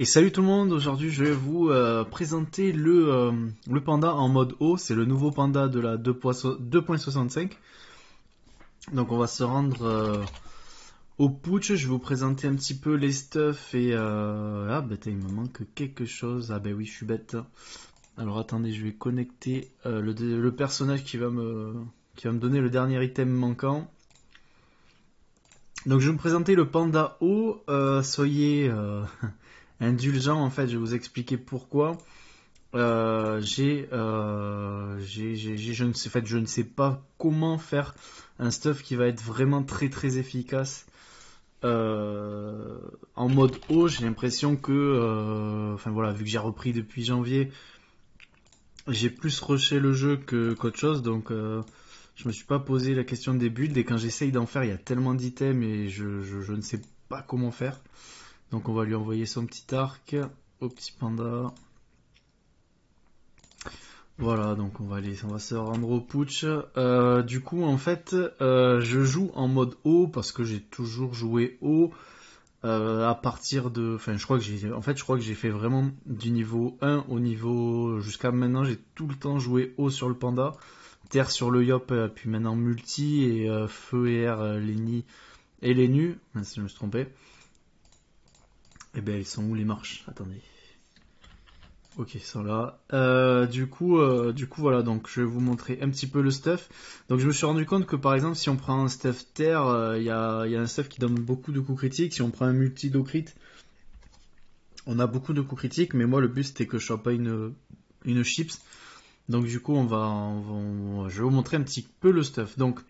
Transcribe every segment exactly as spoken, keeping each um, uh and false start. Et salut tout le monde, aujourd'hui je vais vous euh, présenter le, euh, le panda en mode haut, c'est le nouveau panda de la deux point soixante-cinq. Donc on va se rendre euh, au putsch, je vais vous présenter un petit peu les stuffs et... Euh... Ah bah il me manque quelque chose, ah bah oui je suis bête. Alors attendez, je vais connecter euh, le, le personnage qui va, me, qui va me donner le dernier item manquant. Donc je vais vous présenter le panda haut, euh, soyez... Euh... indulgent, en fait, je vais vous expliquer pourquoi. Euh, j'ai, euh, j'ai, j'ai, je ne sais, en fait, je ne sais pas comment faire un stuff qui va être vraiment très très efficace euh, en mode haut. J'ai l'impression que, euh, enfin voilà, vu que j'ai repris depuis janvier, j'ai plus rushé le jeu que qu'autre chose, donc euh, je me suis pas posé la question des builds. Et quand j'essaye d'en faire, il y a tellement d'items et je, je, je ne sais pas comment faire. Donc on va lui envoyer son petit arc au petit panda. Voilà, donc on va aller, on va se rendre au putsch. Euh, du coup, en fait, euh, je joue en mode haut parce que j'ai toujours joué haut euh, à partir de. Enfin, je crois que j'ai, en fait, je crois que j'ai fait vraiment du niveau un au niveau jusqu'à maintenant. J'ai tout le temps joué haut sur le panda, terre sur le yop, puis maintenant multi et euh, feu et air, les nids et les nus. Si je me suis trompé. Et eh ben elles sont où les marches? Attendez. Ok, elles sont là. Euh, du coup, euh, du coup voilà, donc je vais vous montrer un petit peu le stuff. Donc je me suis rendu compte que par exemple si on prend un stuff terre, il euh, y, y a un stuff qui donne beaucoup de coups critiques. Si on prend un multi do crit, on a beaucoup de coups critiques, mais moi le but c'était que je sois pas une, une chips. Donc du coup on va, on va. Je vais vous montrer un petit peu le stuff. Donc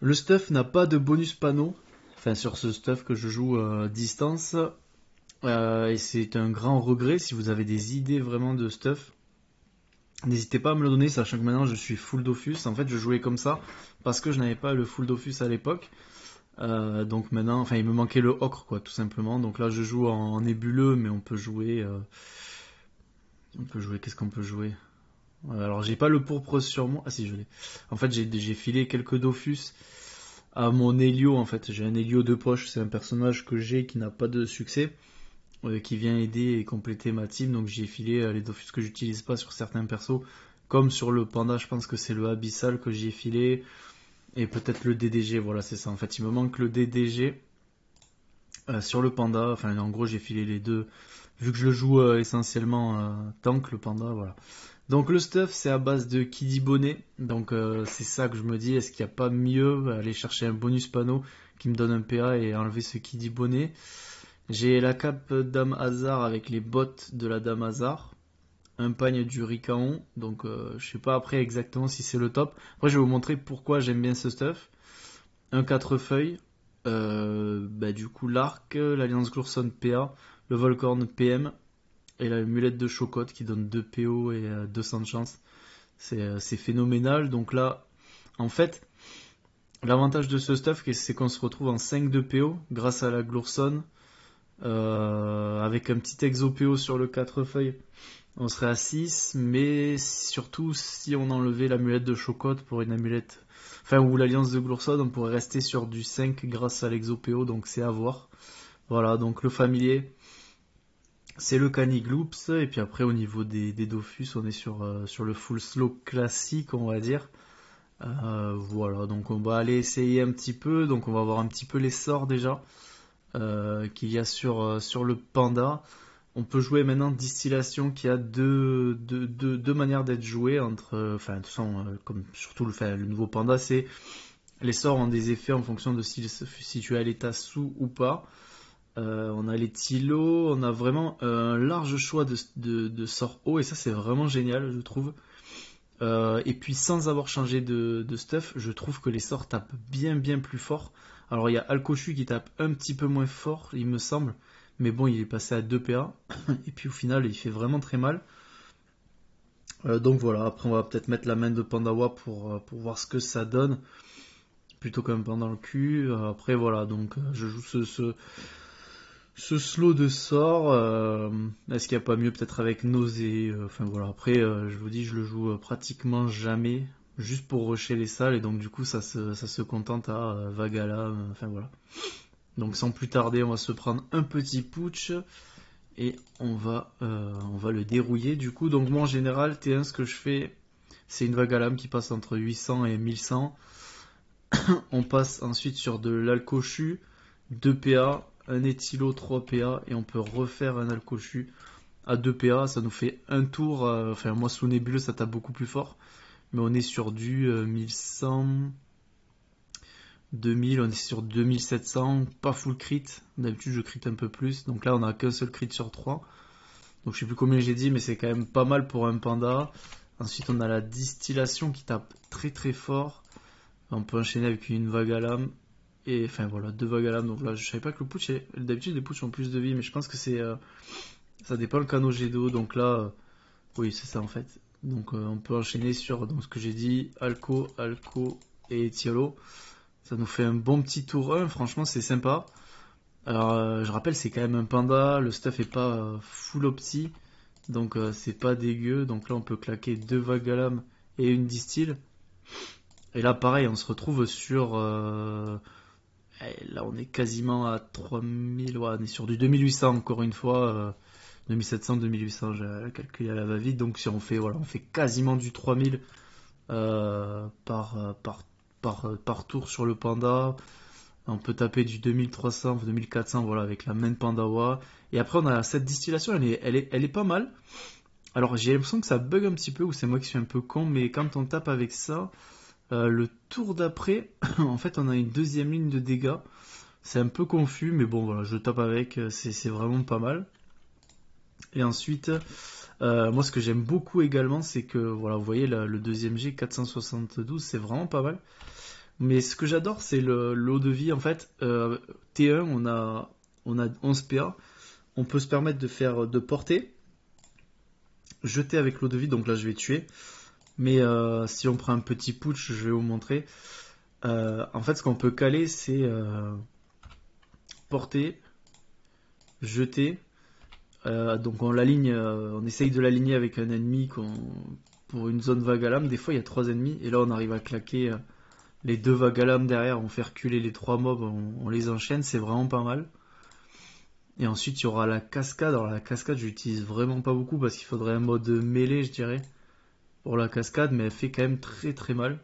le stuff n'a pas de bonus panneau. Enfin, sur ce stuff que je joue euh, distance. Euh, et c'est un grand regret. Si vous avez des idées vraiment de stuff, n'hésitez pas à me le donner, sachant que maintenant je suis full Dofus. En fait, je jouais comme ça parce que je n'avais pas le full Dofus à l'époque. Euh, donc maintenant, enfin, il me manquait le ocre, quoi, tout simplement. Donc là, je joue en, en nébuleux, mais on peut jouer. Euh, on peut jouer, qu'est-ce qu'on peut jouer? euh, Alors, j'ai pas le pourpre sur moi. Ah, si, je l'ai. En fait, j'ai filé quelques Dofus à mon Helio, en fait. J'ai un Helio de poche, c'est un personnage que j'ai qui n'a pas de succès, euh, qui vient aider et compléter ma team, donc j'ai filé euh, les Dofus que j'utilise pas sur certains persos, comme sur le panda, je pense que c'est le abyssal que j'ai filé, et peut-être le D D G, voilà c'est ça, en fait il me manque le D D G euh, sur le panda, enfin en gros j'ai filé les deux, vu que je le joue euh, essentiellement euh, tank, le panda, voilà. Donc le stuff c'est à base de Kiddy Bonnet, donc euh, c'est ça que je me dis, est-ce qu'il n'y a pas mieux aller chercher un bonus panneau qui me donne un P A et enlever ce Kiddy Bonnet. J'ai la cape Dame Hasard avec les bottes de la Dame Hasard, un pagne du Rikaon, donc euh, je sais pas après exactement si c'est le top. Après je vais vous montrer pourquoi j'aime bien ce stuff. Un quatre feuilles, euh, bah, du coup l'arc, l'alliance Glourson P A, le Volcorn P M. Et la amulette de Chocotte qui donne deux P O et deux cents de chance. C'est phénoménal. Donc là, en fait, l'avantage de ce stuff, c'est qu'on se retrouve en cinq de P O grâce à la Glourson. Euh, avec un petit exo P O sur le quatre feuilles, on serait à six. Mais surtout, si on enlevait l'amulette de Chocotte pour une amulette... Enfin, ou l'alliance de Glourson, on pourrait rester sur du cinq grâce à l'exo P O. Donc c'est à voir. Voilà, donc le familier... C'est le Canigloops, et puis après au niveau des, des Dofus, on est sur, euh, sur le full slow classique, on va dire. Euh, voilà, donc on va aller essayer un petit peu, donc on va voir un petit peu les sorts déjà euh, qu'il y a sur, euh, sur le panda. On peut jouer maintenant Distillation qui a deux, deux, deux, deux manières d'être jouée, entre, euh, enfin de toute façon, euh, comme surtout le, enfin, le nouveau panda, c'est les sorts ont des effets en fonction de si, si tu es à l'état sous ou pas. Euh, on a les Éthylo, on a vraiment euh, un large choix de, de, de sorts hauts, et ça c'est vraiment génial, je trouve. Euh, et puis sans avoir changé de, de stuff, je trouve que les sorts tapent bien bien plus fort. Alors il y a Alcochu qui tape un petit peu moins fort, il me semble, mais bon il est passé à deux P A, et puis au final il fait vraiment très mal. Euh, donc voilà, après on va peut-être mettre la main de Pandawa pour, pour voir ce que ça donne, plutôt qu'un pain dans le cul. Après voilà, donc je joue ce... ce Ce slow de sort, euh, est-ce qu'il n'y a pas mieux peut-être avec nausée? Enfin voilà, après euh, je vous dis, je le joue pratiquement jamais, juste pour rusher les salles, et donc du coup ça se, ça se contente à euh, Vagala, enfin euh, voilà. Donc sans plus tarder, on va se prendre un petit putsch, et on va, euh, on va le dérouiller du coup. Donc moi en général T un, ce que je fais, c'est une vague à lame qui passe entre huit cents et mille cent. On passe ensuite sur de l'alcochu, deux P A, un éthylo, trois P A, et on peut refaire un alcochu à deux P A. Ça nous fait un tour, euh, enfin moi sous nébuleux ça tape beaucoup plus fort, mais on est sur du euh, mille cent, deux mille, on est sur deux mille sept cents, pas full crit, d'habitude je crit un peu plus, donc là on a qu'un seul crit sur trois, donc je sais plus combien j'ai dit, mais c'est quand même pas mal pour un panda. Ensuite on a la distillation qui tape très très fort, on peut enchaîner avec une vague à lame, et enfin voilà, deux vagues à lame. Donc là je savais pas que le putsch, d'habitude les putsch ont plus de vie, mais je pense que c'est, euh, ça dépend le canot jet d'eau, donc là, euh, oui c'est ça en fait. Donc euh, on peut enchaîner sur, donc, ce que j'ai dit, alco, alco et éthylo. Ça nous fait un bon petit tour un, franchement c'est sympa. Alors euh, je rappelle, c'est quand même un panda, le stuff est pas euh, full opti, donc euh, c'est pas dégueu. Donc là on peut claquer deux vagues à lame et une distille. Et là pareil, on se retrouve sur, euh, là on est quasiment à trois mille, ouais, on est sur du deux mille huit cents encore une fois, euh, deux mille sept cents, deux mille huit cents, j'ai calculé à la va-vite. Donc si on fait, voilà, on fait quasiment du trois mille euh, par euh, par Par, par tour sur le panda. On peut taper du deux mille trois cents, deux mille quatre cents, voilà, avec la main pandawa. Et après on a cette distillation, elle est, elle est, elle est pas mal. Alors j'ai l'impression que ça bug un petit peu, ou c'est moi qui suis un peu con, mais quand on tape avec ça, euh, le tour d'après, en fait on a une deuxième ligne de dégâts. C'est un peu confus, mais bon voilà, je tape avec, c'est vraiment pas mal. Et ensuite, euh, moi ce que j'aime beaucoup également, c'est que, voilà, vous voyez là, le deuxième G, quatre cent soixante-douze, c'est vraiment pas mal. Mais ce que j'adore, c'est le l'eau de vie, en fait. Euh, T un, on a, on a onze P A, on peut se permettre de faire de porter, jeter avec l'eau de vie, donc là je vais tuer. Mais euh, si on prend un petit putsch, je vais vous montrer. Euh, en fait, ce qu'on peut caler, c'est euh, porter, jeter. Euh, donc on l'aligne, euh, on essaye de l'aligner avec un ennemi qu'on, pour une zone vague à lame. Des fois il y a trois ennemis et là on arrive à claquer euh, les deux vagues à lame derrière, on fait reculer les trois mobs, on, on les enchaîne, c'est vraiment pas mal. Et ensuite il y aura la cascade. Alors la cascade j'utilise vraiment pas beaucoup parce qu'il faudrait un mode mêlée je dirais pour la cascade, mais elle fait quand même très très mal,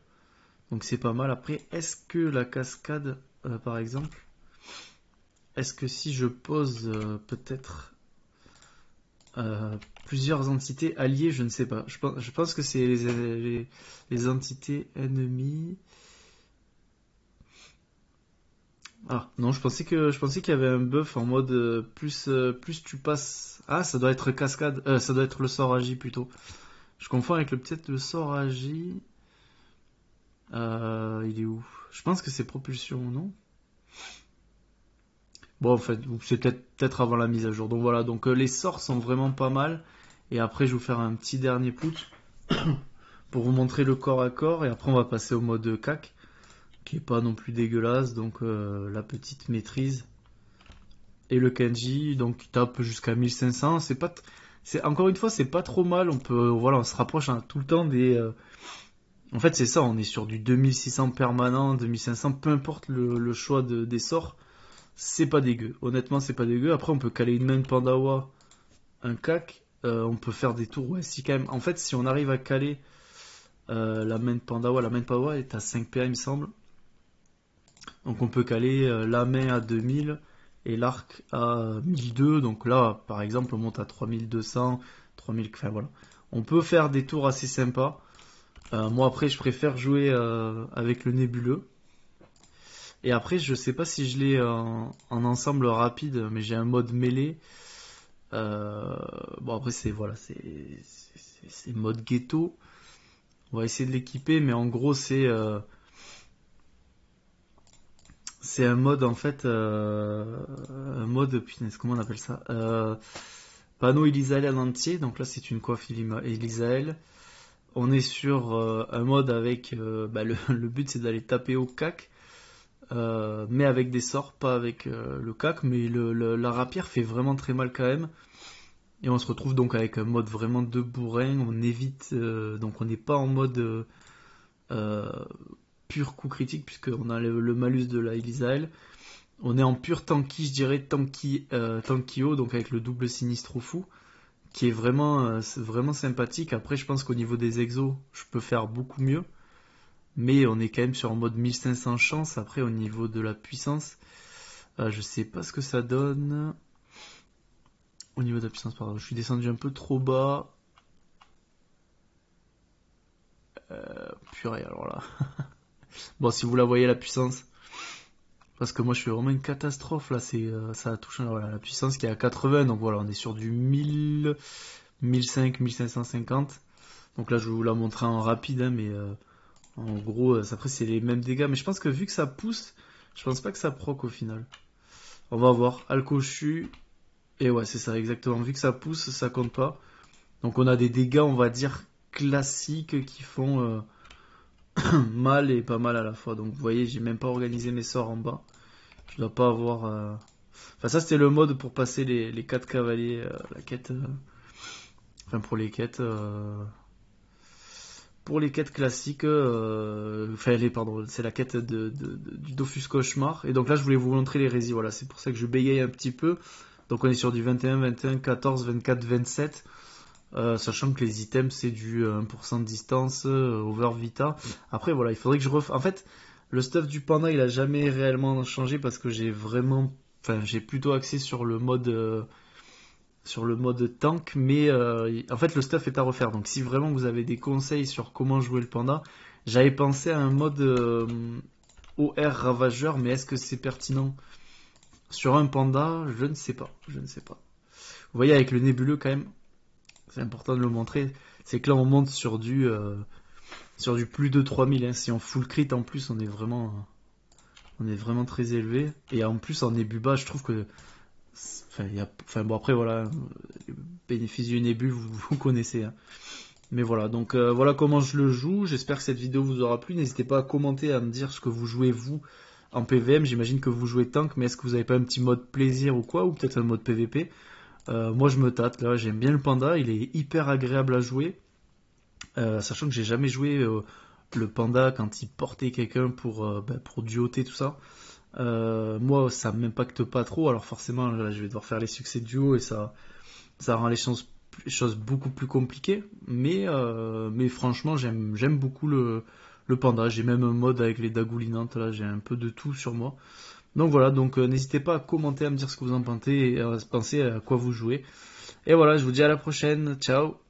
donc c'est pas mal. Après, est-ce que la cascade euh, par exemple, est-ce que si je pose euh, peut-être Euh, plusieurs entités alliées, je ne sais pas. Je pense, je pense que c'est les, les, les entités ennemies. Ah non, je pensais que je pensais qu'il y avait un buff en mode euh, plus euh, plus tu passes. Ah, ça doit être cascade. Euh, ça doit être le sort agi plutôt. Je confonds avec le peut-être le sort agi. Euh, il est où? Je pense que c'est propulsion, non? Bon, en fait, c'est peut-être avant la mise à jour. Donc voilà, donc euh, les sorts sont vraiment pas mal. Et après, je vais vous faire un petit dernier putsch pour vous montrer le corps à corps. Et après, on va passer au mode C A C, qui est pas non plus dégueulasse. Donc euh, la petite maîtrise et le Kenji, donc qui tape jusqu'à mille cinq cents. C'est pas, c'est encore une fois, c'est pas trop mal. On peut, voilà, on se rapproche hein, tout le temps des. Euh... En fait, c'est ça. On est sur du deux mille six cents permanent, deux mille cinq cents, peu importe le, le choix de, des sorts. C'est pas dégueu, honnêtement c'est pas dégueu. Après on peut caler une main pandawa, un cac, euh, on peut faire des tours, ouais si quand même. En fait si on arrive à caler euh, la main pandawa, la main pandawa est à cinq P A il me semble. Donc on peut caler euh, la main à deux mille et l'arc à mille deux cents. Donc là par exemple on monte à trois mille deux cents, trois mille, enfin voilà. On peut faire des tours assez sympas. Euh, moi après je préfère jouer euh, avec le nébuleux. Et après, je sais pas si je l'ai en, en ensemble rapide, mais j'ai un mode mêlée. Euh, bon, après, c'est voilà, c'est mode ghetto. On va essayer de l'équiper, mais en gros, c'est euh, c'est un mode en fait, euh, un mode, punaise, comment on appelle ça, euh, panneau Elisaël en entier. Donc là, c'est une coiffe Elisaël. On est sur euh, un mode avec euh, bah, le, le but, c'est d'aller taper au cac. Euh, mais avec des sorts, pas avec euh, le cac, mais le, le, la rapière fait vraiment très mal quand même. Et on se retrouve donc avec un mode vraiment de bourrin. On évite, euh, donc on n'est pas en mode euh, euh, pur coup critique puisqu'on a le, le malus de la Elisaël. On est en pur tanky, je dirais, tanky, euh, tankyo, donc avec le double sinistre fou, qui est vraiment, euh, vraiment sympathique. Après, je pense qu'au niveau des exos, je peux faire beaucoup mieux. Mais on est quand même sur en mode mille cinq cents chance. Après, au niveau de la puissance, euh, je sais pas ce que ça donne. Au niveau de la puissance, pardon, je suis descendu un peu trop bas. Euh, purée, alors là. Bon, si vous la voyez, la puissance. Parce que moi, je suis vraiment une catastrophe, là. C'est, euh, ça a touché voilà, la puissance qui est à quatre-vingts. Donc voilà, on est sur du mille, mille cinq cents, mille cinq cent cinquante. Donc là, je vais vous la montrer en rapide, hein, mais... Euh, en gros, après c'est les mêmes dégâts, mais je pense que vu que ça pousse, je pense pas que ça proc au final. On va voir, Alcochu, et ouais c'est ça exactement, vu que ça pousse, ça compte pas. Donc on a des dégâts, on va dire, classiques qui font euh, mal et pas mal à la fois. Donc vous voyez, j'ai même pas organisé mes sorts en bas. Je dois pas avoir... Euh... Enfin ça c'était le mode pour passer les, les quatre cavaliers, euh, la quête... Euh... Enfin pour les quêtes... Euh... Pour les quêtes classiques, euh, enfin, les, pardon, c'est la quête de, de, de, du Dofus Cauchemar. Et donc là, je voulais vous montrer les résis. Voilà, c'est pour ça que je bégaye un petit peu. Donc on est sur du vingt et un, vingt et un, quatorze, vingt-quatre, vingt-sept. Euh, sachant que les items, c'est du un pour cent de distance, euh, over vita. Après, voilà, il faudrait que je refasse. En fait, le stuff du panda, il n'a jamais réellement changé parce que j'ai vraiment. Enfin, j'ai plutôt axé sur le mode. Euh, sur le mode tank, mais euh, en fait le stuff est à refaire, donc si vraiment vous avez des conseils sur comment jouer le panda, j'avais pensé à un mode euh, O R ravageur, mais est-ce que c'est pertinent sur un panda? Je ne sais pas, je ne sais pas. Vous voyez avec le nébuleux quand même, c'est important de le montrer, c'est que là on monte sur du euh, sur du plus de trois mille, hein. Si on full crit en plus on est vraiment on est vraiment très élevé, et en plus en nébu bas je trouve que Enfin, y a, enfin bon après voilà, les bénéfices du nébu vous, vous connaissez hein. Mais voilà, donc euh, voilà comment je le joue. J'espère que cette vidéo vous aura plu, n'hésitez pas à commenter, à me dire ce que vous jouez vous en P V M, j'imagine que vous jouez tank, mais est-ce que vous n'avez pas un petit mode plaisir ou quoi, ou peut-être un mode P V P? euh, Moi je me tâte, là j'aime bien le panda, il est hyper agréable à jouer, euh, sachant que j'ai jamais joué euh, le panda quand il portait quelqu'un pour, euh, bah, pour duoter tout ça. Euh, moi ça m'impacte pas trop, alors forcément là, je vais devoir faire les succès duo et ça, ça rend les choses, choses beaucoup plus compliquées, mais, euh, mais franchement j'aime beaucoup le, le panda, j'ai même un mode avec les dagoulinantes, là j'ai un peu de tout sur moi, donc voilà, donc euh, n'hésitez pas à commenter, à me dire ce que vous en pensez et à penser à quoi vous jouez, et voilà, je vous dis à la prochaine, ciao.